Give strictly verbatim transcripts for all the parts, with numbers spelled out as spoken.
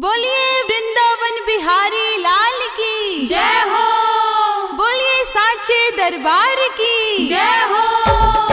बोलिए वृंदावन बिहारी लाल की जय हो, बोलिए सांचे दरबार की जय हो। जय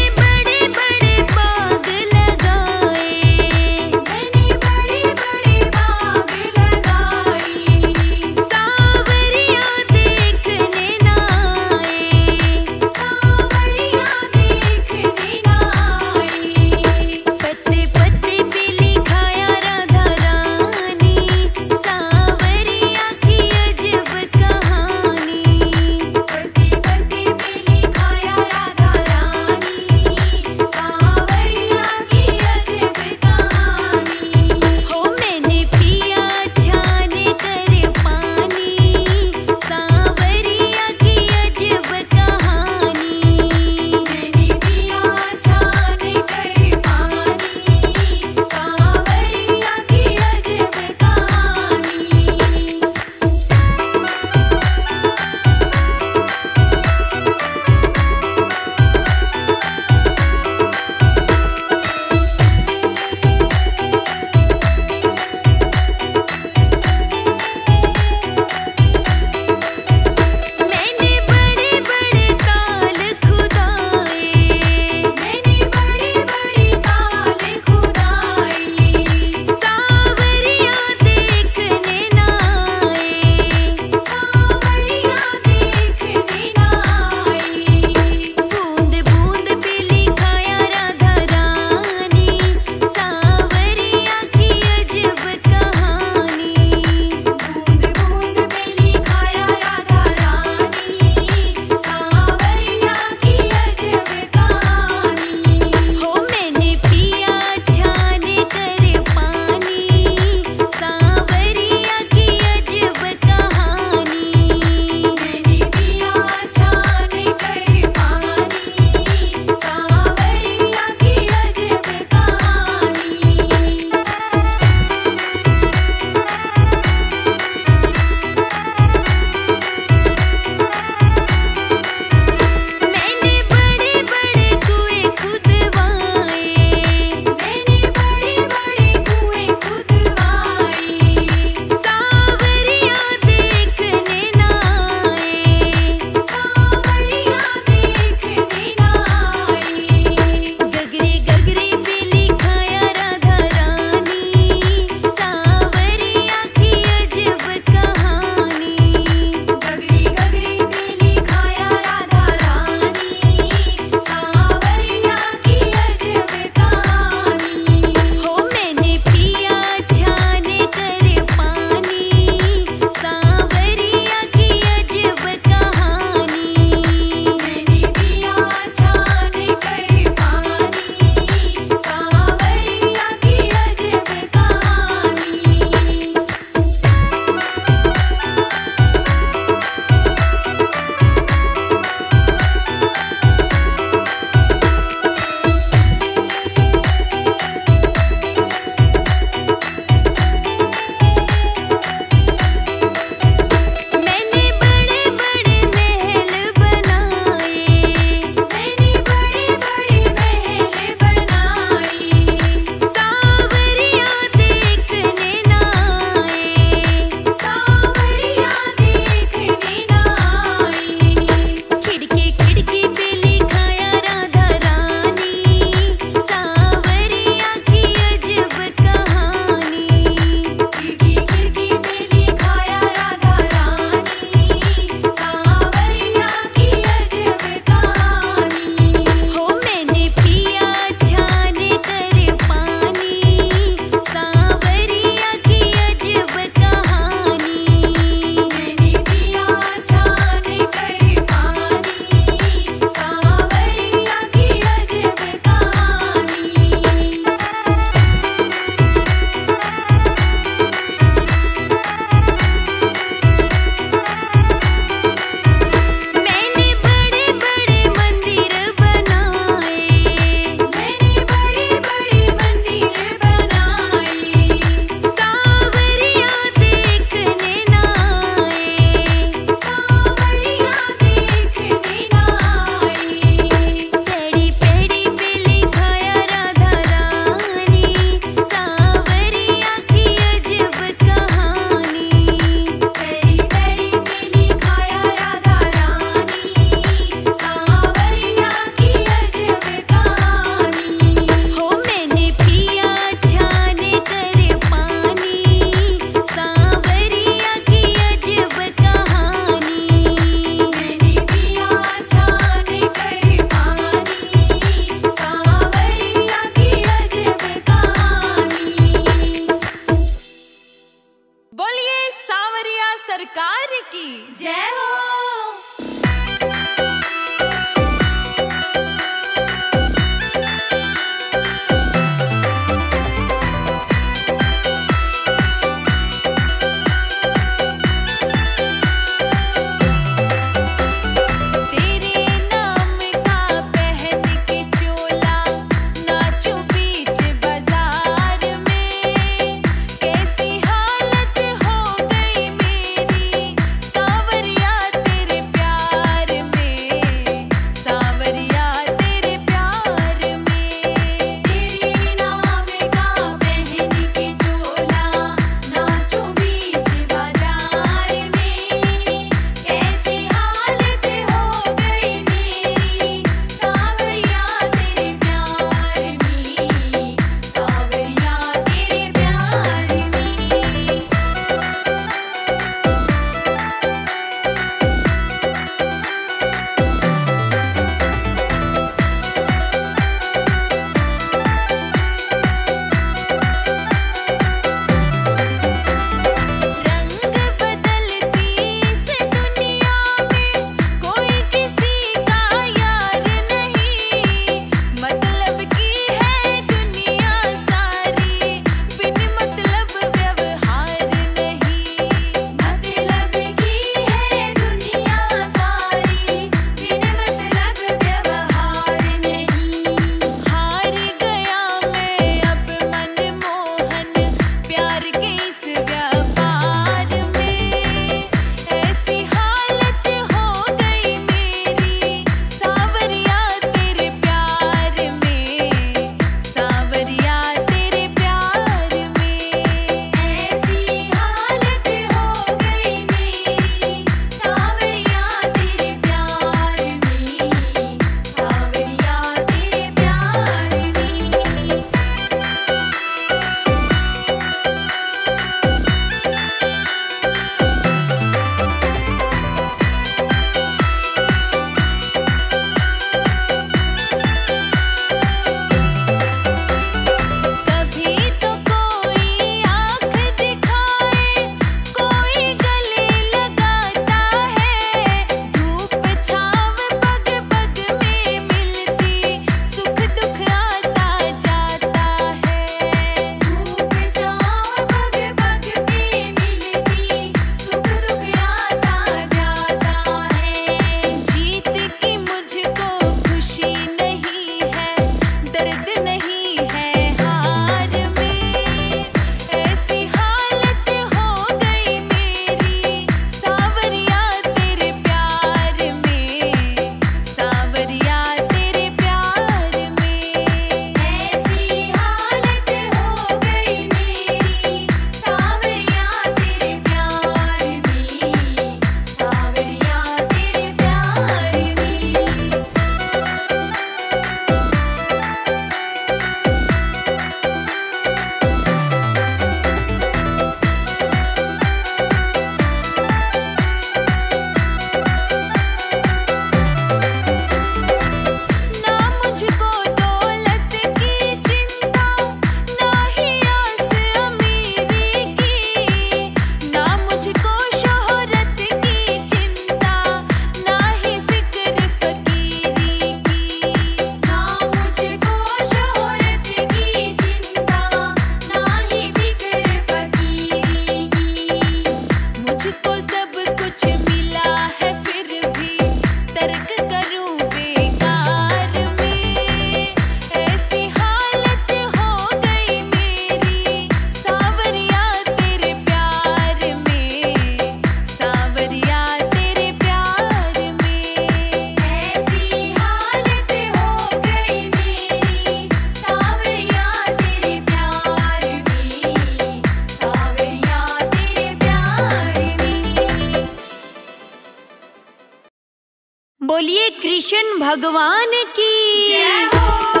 कृष्ण भगवान की जय हो।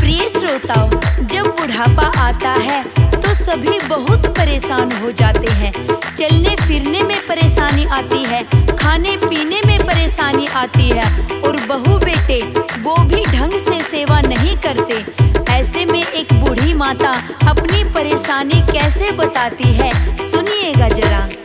प्रिय श्रोताओं, जब बुढ़ापा आता है तो सभी बहुत परेशान हो जाते हैं। चलने फिरने में परेशानी आती है, खाने पीने में परेशानी आती है और बहू बेटे वो भी ढंग से सेवा नहीं करते। ऐसे में एक बूढ़ी माता अपनी परेशानी कैसे बताती है, सुनिएगा जरा।